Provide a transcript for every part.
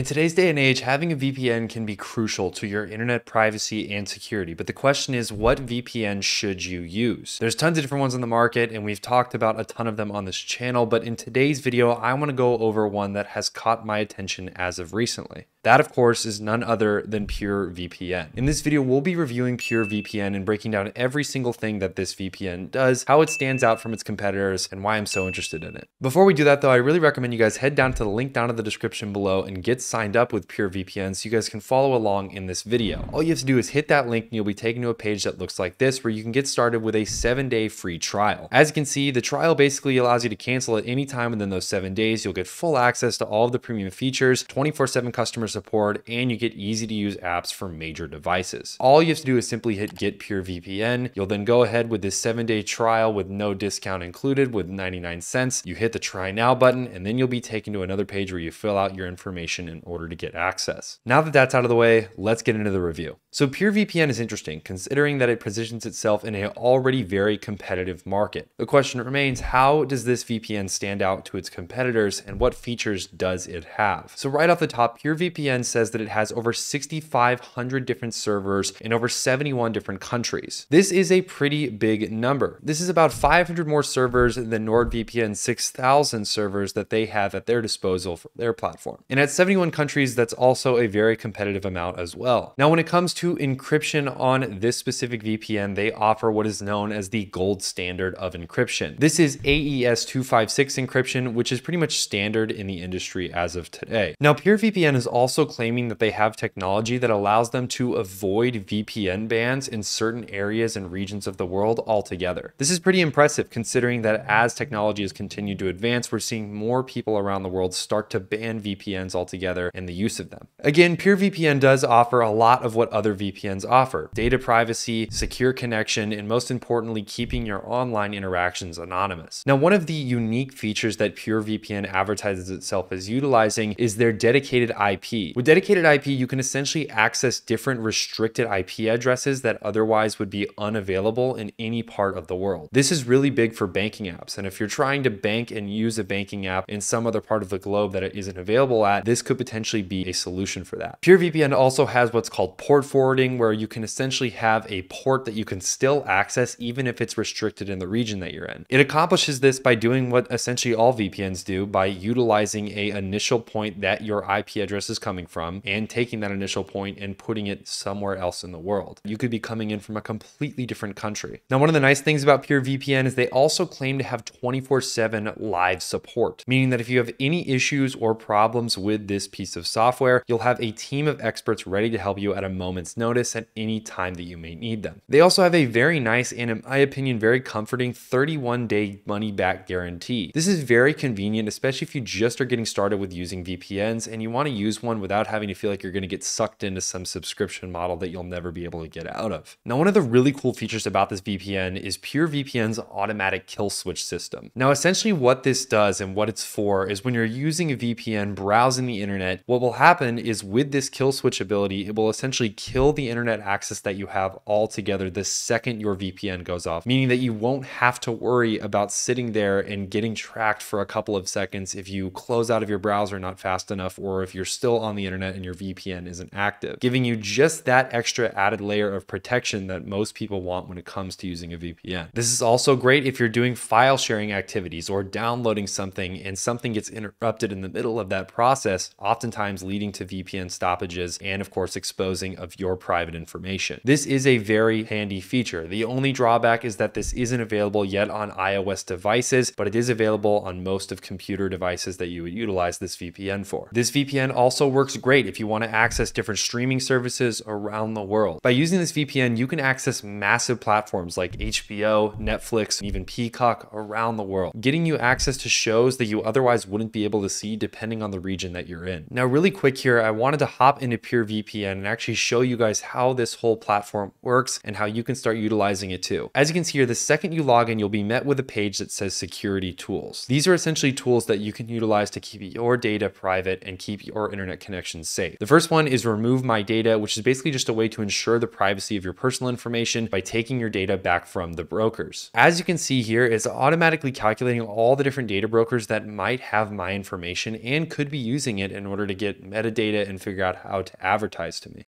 In today's day and age, having a VPN can be crucial to your internet privacy and security, but the question is, what VPN should you use? There's tons of different ones on the market, and we've talked about a ton of them on this channel, but in today's video, I want to go over one that has caught my attention as of recently. That, of course, is none other than PureVPN. In this video, we'll be reviewing PureVPN and breaking down every single thing that this VPN does, how it stands out from its competitors, and why I'm so interested in it. Before we do that, though, I really recommend you guys head down to the link down in the description below and get signed up with PureVPN so you guys can follow along in this video. All you have to do is hit that link and you'll be taken to a page that looks like this where you can get started with a 7-day free trial. As you can see, the trial basically allows you to cancel at any time within those 7 days. You'll get full access to all of the premium features, 24/7 customer support, and you get easy to use apps for major devices. All you have to do is simply hit get PureVPN. You'll then go ahead with this 7-day trial with no discount included with 99 cents. You hit the try now button and then you'll be taken to another page where you fill out your information in order to get access. Now that that's out of the way, let's get into the review. So PureVPN is interesting considering that it positions itself in an already very competitive market. The question remains, how does this VPN stand out to its competitors and what features does it have? So right off the top, PureVPN says that it has over 6,500 different servers in over 71 different countries. This is a pretty big number. This is about 500 more servers than NordVPN's 6,000 servers that they have at their disposal for their platform. And at 71 countries, that's also a very competitive amount as well. Now, when it comes to encryption on this specific VPN, they offer what is known as the gold standard of encryption. This is AES-256 encryption, which is pretty much standard in the industry as of today. Now, PureVPN is also claiming that they have technology that allows them to avoid VPN bans in certain areas and regions of the world altogether. This is pretty impressive considering that as technology has continued to advance, we're seeing more people around the world start to ban VPNs altogether and the use of them. Again, PureVPN does offer a lot of what other VPNs offer: data privacy, secure connection, and most importantly, keeping your online interactions anonymous. Now, one of the unique features that PureVPN advertises itself as utilizing is their dedicated IP. With dedicated IP, you can essentially access different restricted IP addresses that otherwise would be unavailable in any part of the world. This is really big for banking apps. And if you're trying to bank and use a banking app in some other part of the globe that it isn't available at, this could potentially be a solution for that. PureVPN also has what's called port forwarding, where you can essentially have a port that you can still access even if it's restricted in the region that you're in. It accomplishes this by doing what essentially all VPNs do, by utilizing an initial point that your IP address is coming from and taking that initial point and putting it somewhere else in the world. You could be coming in from a completely different country. Now, one of the nice things about PureVPN is they also claim to have 24/7 live support, meaning that if you have any issues or problems with this piece of software, you'll have a team of experts ready to help you at a moment's notice at any time that you may need them. They also have a very nice and, in my opinion, very comforting 31-day money-back guarantee. This is very convenient, especially if you just are getting started with using VPNs and you want to use one without having to feel like you're going to get sucked into some subscription model that you'll never be able to get out of. Now, one of the really cool features about this VPN is PureVPN's automatic kill switch system. Now, essentially what this does and what it's for is when you're using a VPN, browsing the internet, what will happen is with this kill switch ability, it will essentially kill the internet access that you have altogether the second your VPN goes off, meaning that you won't have to worry about sitting there and getting tracked for a couple of seconds if you close out of your browser not fast enough, or if you're still on the internet and your VPN isn't active, giving you just that extra added layer of protection that most people want when it comes to using a VPN. This is also great if you're doing file sharing activities or downloading something and something gets interrupted in the middle of that process, oftentimes leading to VPN stoppages and, of course, exposing of your private information. This is a very handy feature. The only drawback is that this isn't available yet on iOS devices, but it is available on most of computer devices that you would utilize this VPN for. This VPN also works great if you want to access different streaming services around the world. By using this VPN, you can access massive platforms like HBO, Netflix, and even Peacock around the world, getting you access to shows that you otherwise wouldn't be able to see depending on the region that you're in. Now, really quick here, I wanted to hop into PureVPN and actually show you guys how this whole platform works and how you can start utilizing it too. As you can see here, the second you log in, you'll be met with a page that says security tools. These are essentially tools that you can utilize to keep your data private and keep your internet connection safe. The first one is remove my data, which is basically just a way to ensure the privacy of your personal information by taking your data back from the brokers. As you can see here, it's automatically calculating all the different data brokers that might have my information and could be using it in order to get metadata and figure out how to advertise to me.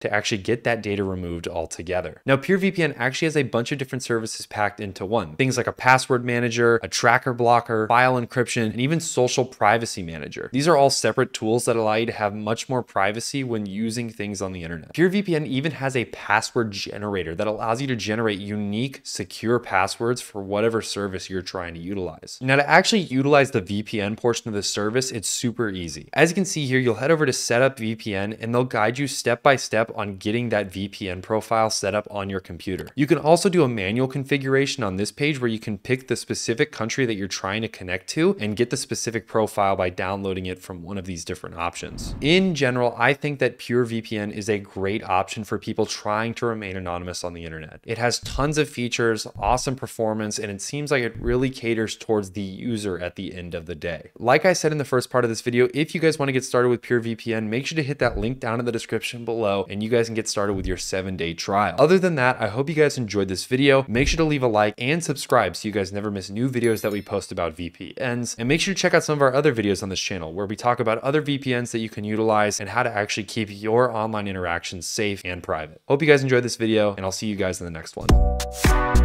To actually get that data removed altogether. Now, PureVPN actually has a bunch of different services packed into one. Things like a password manager, a tracker blocker, file encryption, and even social privacy manager. These are all separate tools that allow you to have much more privacy when using things on the internet. PureVPN even has a password generator that allows you to generate unique, secure passwords for whatever service you're trying to utilize. Now, to actually utilize the VPN portion of the service, it's super easy. As you can see here, you'll head over to Setup VPN, and they'll guide you step by step on getting that VPN profile set up on your computer. You can also do a manual configuration on this page where you can pick the specific country that you're trying to connect to and get the specific profile by downloading it from one of these different options. In general, I think that PureVPN is a great option for people trying to remain anonymous on the internet. It has tons of features, awesome performance, and it seems like it really caters towards the user at the end of the day. Like I said in the first part of this video, if you guys want to get started with PureVPN, make sure to hit that link down in the description below and you guys can get started with your 7-day trial. Other than that, I hope you guys enjoyed this video. Make sure to leave a like and subscribe so you guys never miss new videos that we post about VPNs. And make sure to check out some of our other videos on this channel where we talk about other VPNs that you can utilize and how to actually keep your online interactions safe and private. Hope you guys enjoyed this video, and I'll see you guys in the next one.